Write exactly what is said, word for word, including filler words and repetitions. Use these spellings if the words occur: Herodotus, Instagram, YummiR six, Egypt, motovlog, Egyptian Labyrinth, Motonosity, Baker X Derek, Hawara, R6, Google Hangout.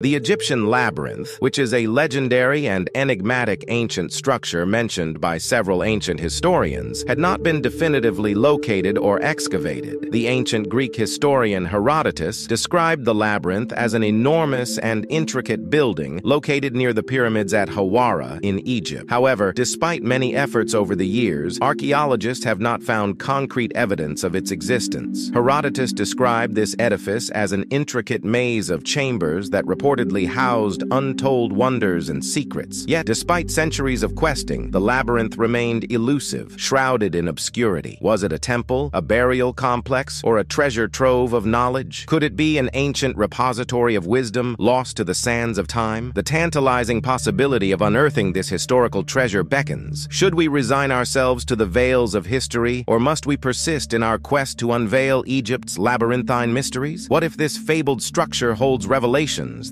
The Egyptian Labyrinth, which is a legendary and enigmatic ancient structure mentioned by several ancient historians, had not been definitively located or excavated. The ancient Greek historian Herodotus described the labyrinth as an enormous and intricate building located near the pyramids at Hawara in Egypt. However, despite many efforts over the years, archaeologists have not found concrete evidence of its existence. Herodotus described this edifice as an intricate maze of chambers that report reportedly housed untold wonders and secrets. Yet, despite centuries of questing, the labyrinth remained elusive, shrouded in obscurity. Was it a temple, a burial complex, or a treasure trove of knowledge? Could it be an ancient repository of wisdom lost to the sands of time? The tantalizing possibility of unearthing this historical treasure beckons. Should we resign ourselves to the veils of history, or must we persist in our quest to unveil Egypt's labyrinthine mysteries? What if this fabled structure holds revelations